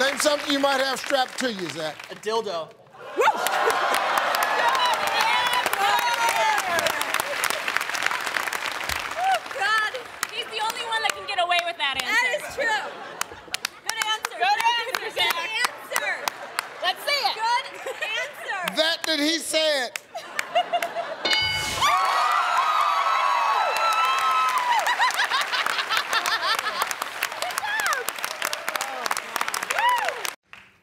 Name something you might have strapped to you, Zach. A dildo. He said.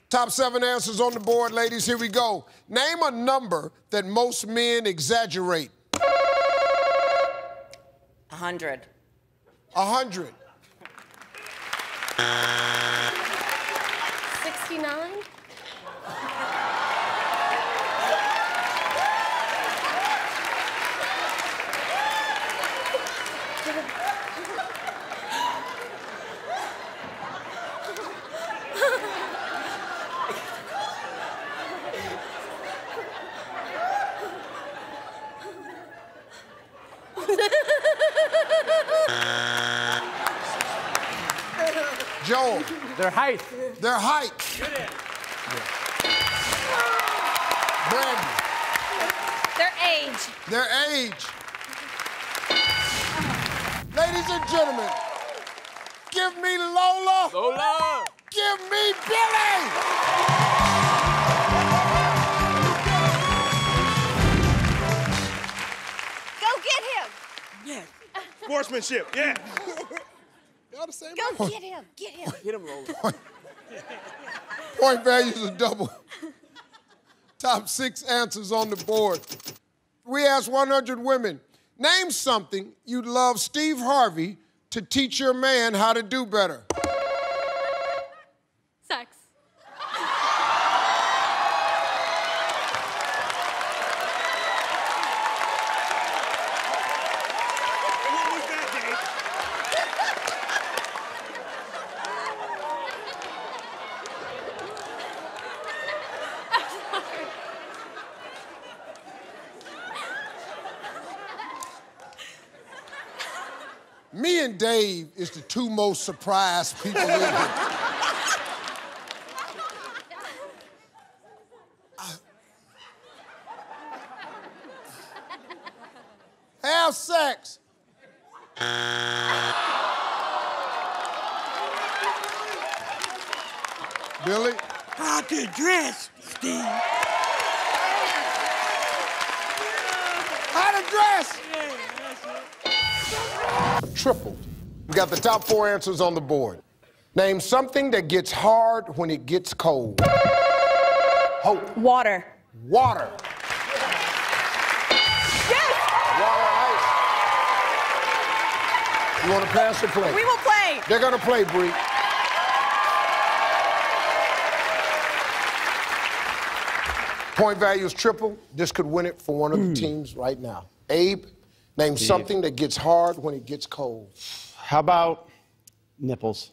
Top 7 answers on the board, ladies. Here we go. Name a number that most men exaggerate. 100. 100. 69. 100. Their height. Good answer. Yeah. Brandon. Their age. Ladies and gentlemen, give me Lola. Lola. Give me Billy. Go get him. Yes. Sportsmanship. Yeah. Go get him. Get him. Get him, Lola. Point values are double. Top 6 answers on the board. We asked 100 women, name something you'd love Steve Harvey to teach your man how to do better. Sex. Me and Dave is the 2 most surprised people in here. Have sex. Billy? How to dress, Steve. How to dress. Tripled. We got the top 4 answers on the board. Name something that gets hard when it gets cold. Hope. Water. Water. Yes! Water ice. You want to pass or play? We will play. They're going to play, Bree. Point value is triple. This could win it for one of the teams right now. Abe. Name something that gets hard when it gets cold. How about nipples?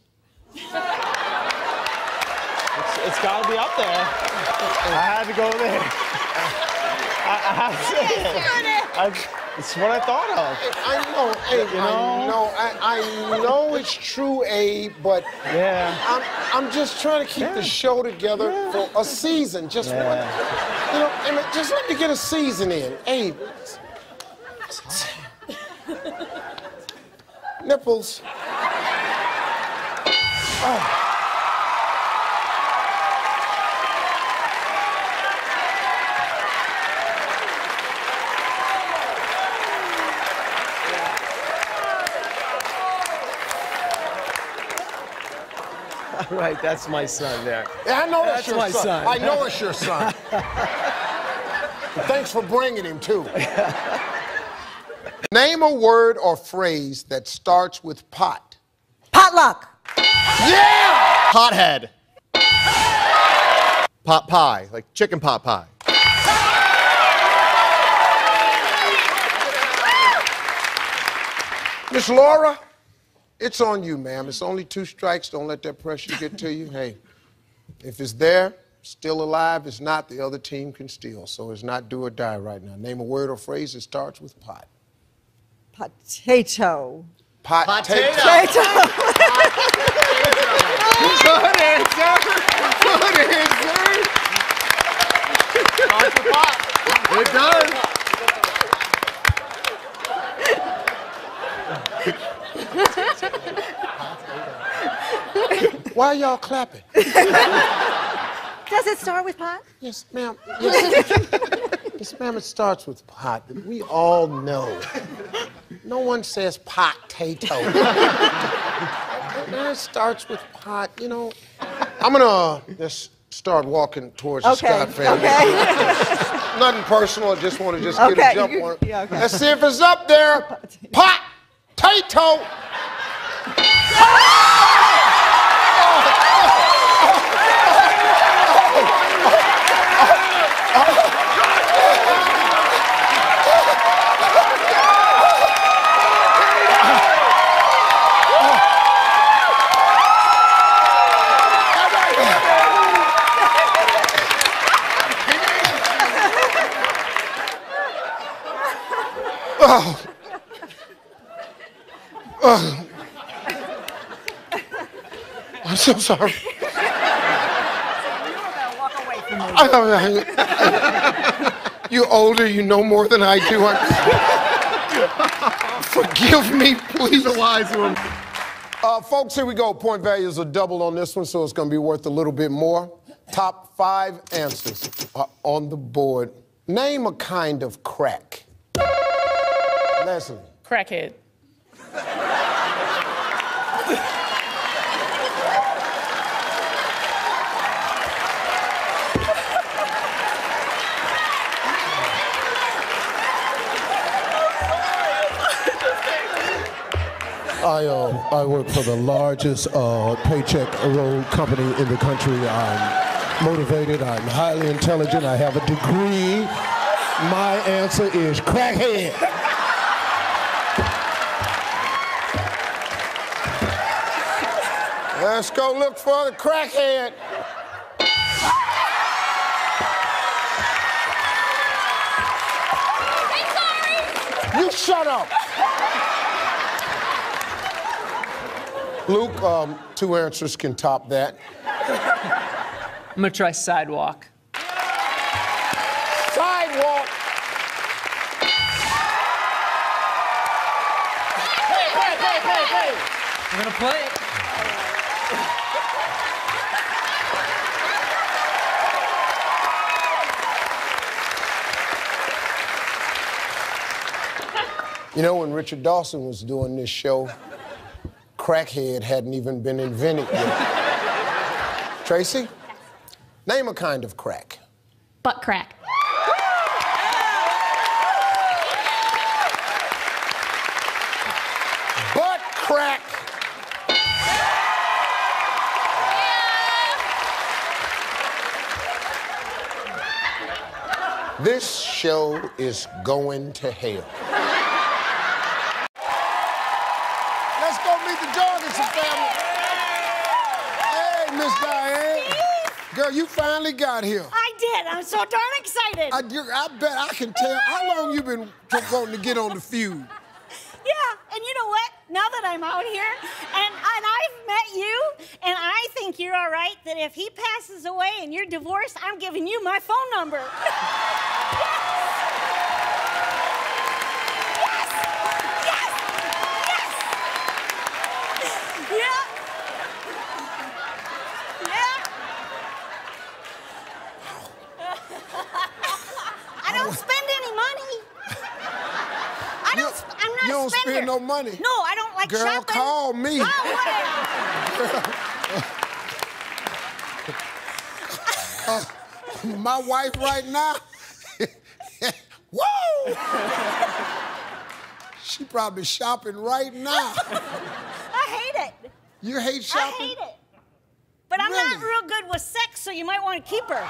It's gotta be up there. I had to go there. It's what I thought of. I know, Abe, you know? I know it's true, Abe, but I'm just trying to keep the show together for a season, just one. You know, I mean, just let me get a season in, Abe. Nipples. Oh. All right, that's my son there. Yeah, I know that's your son. I know it's your son. Thanks for bringing him, too. Name a word or phrase that starts with pot. Potluck. Yeah! Pothead. Pot pie, like chicken pot pie. Miss Laura, it's on you, ma'am. It's only 2 strikes. Don't let that pressure get to you. Hey, if it's there, still alive. If not, the other team can steal. So it's not do or die right now. Name a word or phrase that starts with pot. Potato. Potato. Potato. Good answer. go. Why are y'all clapping? Does it start with pot? Yes, ma'am. Yes. Yes, ma'am, it starts with pot. We all know. No one says pot-tato. It starts with pot, you know. I'm gonna just start walking towards the Scott family. Okay. Nothing personal, I just want to get a jump on it. Yeah, okay. Let's see if it's up there. Pot-tato! Oh. Oh. I'm so sorry. So you better walk away from me. You're older, you know more than I do. Forgive me, please. The wise one. Folks, here we go. Point values are doubled on this one, so it's going to be worth a little bit more. Top 5 answers are on the board. Name a kind of crack. Leslie. Crackhead. I work for the largest paycheck roll company in the country. I'm motivated, I'm highly intelligent, I have a degree. My answer is crackhead. Let's go look for the crackhead. I'm sorry. You shut up. Luke, 2 answers can top that. I'm gonna try sidewalk. Sidewalk. Hey. I'm gonna play it. You know, when Richard Dawson was doing this show, crackhead hadn't even been invented yet. Tracy, name a kind of crack. Butt crack. Butt crack. This show is going to hell. Girl, you finally got here. I did. I'm so darn excited. I bet I can tell. How long you been wanting to get on The Feud? Yeah, and you know what? Now that I'm out here, and I've met you, and I think you're all right, that if he passes away and you're divorced, I'm giving you my phone number. Spend no money. No, I don't like shopping. Girl, call me. Oh, my wife right now, woo! She probably shopping right now. I hate it. You hate shopping? I hate it. But really? I'm not real good with sex, so you might want to keep her.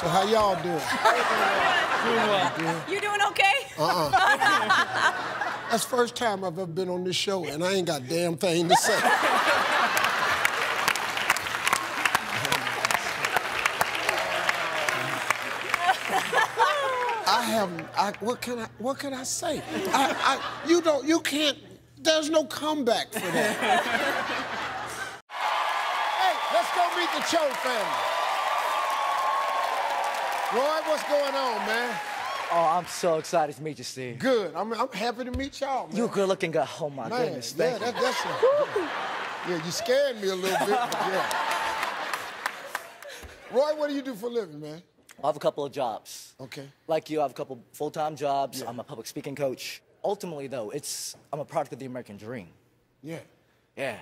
So how y'all doing? You doing okay? That's the first time I've ever been on this show, and I ain't got a damn thing to say. What can I say? There's no comeback for that. Hey, let's go meet the Cho family. Roy, what's going on, man? Oh, I'm so excited to meet you, Steve. Good. I'm happy to meet y'all, man. You're good-looking guy. Oh, my goodness. Thank you. That's you scared me a little bit, but yeah. Roy, what do you do for a living, man? I have a couple of jobs. Okay. Like you, I have a couple full-time jobs. Yeah. I'm a public speaking coach. Ultimately, though, I'm a product of the American dream. Yeah. Yeah.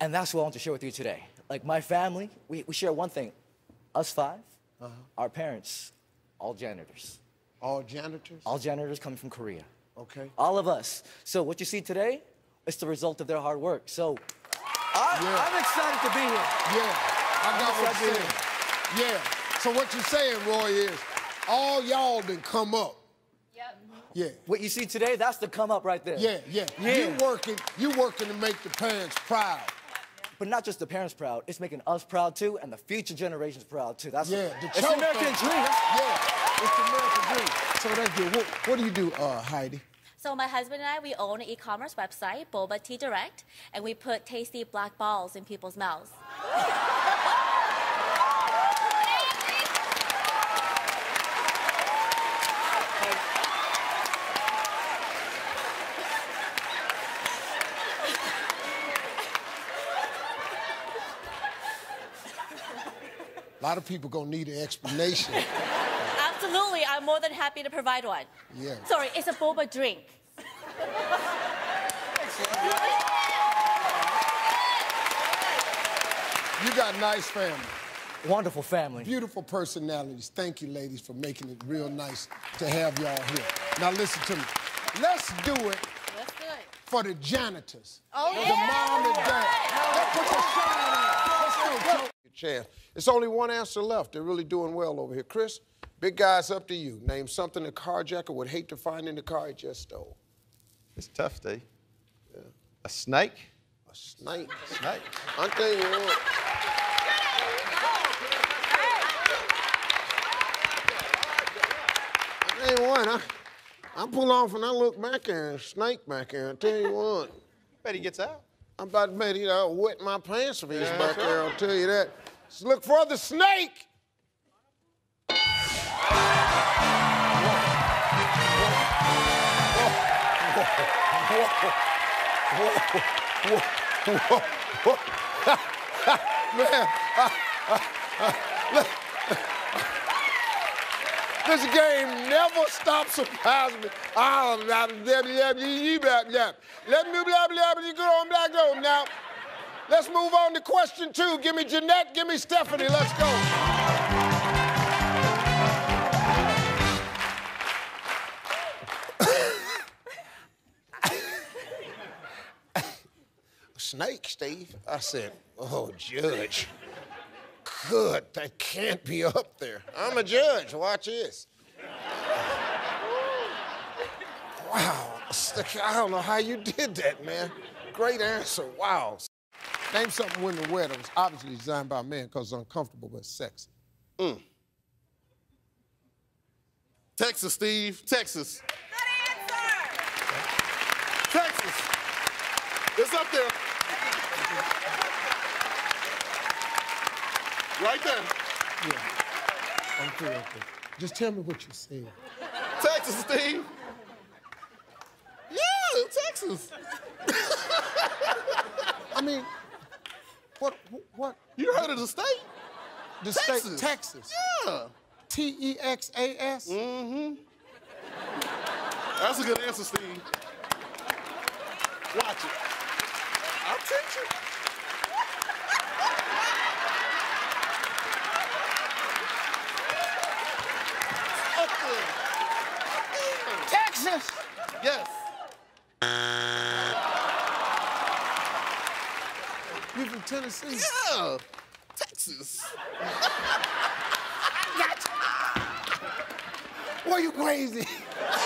And that's what I want to share with you today. Like, my family, we share one thing. Us five, our parents, all janitors. All janitors? All janitors coming from Korea. Okay. All of us. So what you see today is the result of their hard work. So I'm excited to be here. Yeah, I got what you're saying. Yeah. So what you're saying, Roy, is all y'all done come up. Yeah. What you see today, that's the come up right there. Yeah. You working to make the parents proud. But not just the parents proud, it's making us proud too, and the future generations proud too. That's it's the American dream. Yeah, it's the American dream. So that's good. What do you do, Heidi? So my husband and I, we own an e-commerce website, Boba Tea Direct, and we put tasty black balls in people's mouths. A lot of people gonna need an explanation. Absolutely, I'm more than happy to provide one. Yeah. Sorry, it's a boba drink. You got a nice family. Wonderful family. Beautiful personalities. Thank you, ladies, for making it real nice to have y'all here. Now listen to me. Let's do it. Let's do it. For the janitors. Oh, yeah. The mom and dad. Let's put your shine on. Chance. It's only one answer left. They're really doing well over here. Chris, big guy, it's up to you. Name something a carjacker would hate to find in the car he just stole. It's tough, D. Yeah. A snake? A snake. A snake. I'm telling you what. I tell you what, I pull off and I look back there and snake back there. I tell you what. Bet he gets out. I'm about to make wet my pants if he's back there, I'll tell you that. Let's look for the snake! Whoa. Whoa. Whoa. Whoa. Whoa. Whoa. Whoa. Man, this game never stops surprising me. Let me good on black go. Now, let's move on to question two. Give me Jeanette, give me Stephanie. Let's go. Snake, Steve. I said, oh, Judge. Good, that can't be up there. I'm a judge, watch this. Wow, I don't know how you did that, man. Great answer, wow. Name something women wear that was obviously designed by men because it's uncomfortable but sexy. Texas, Steve, Texas. Good answer! Texas, it's up there. Right there. Yeah. I'm through right there. Just tell me what you said. Texas, Steve. Yeah, Texas. I mean, what? You heard of the state? The Texas. State, Texas. Yeah. T-E-X-A-S? Mm-hmm. That's a good answer, Steve. Watch it. I'll teach you. Texas? Yes. You from Tennessee? Yeah. Texas. I got you. Boy, you crazy.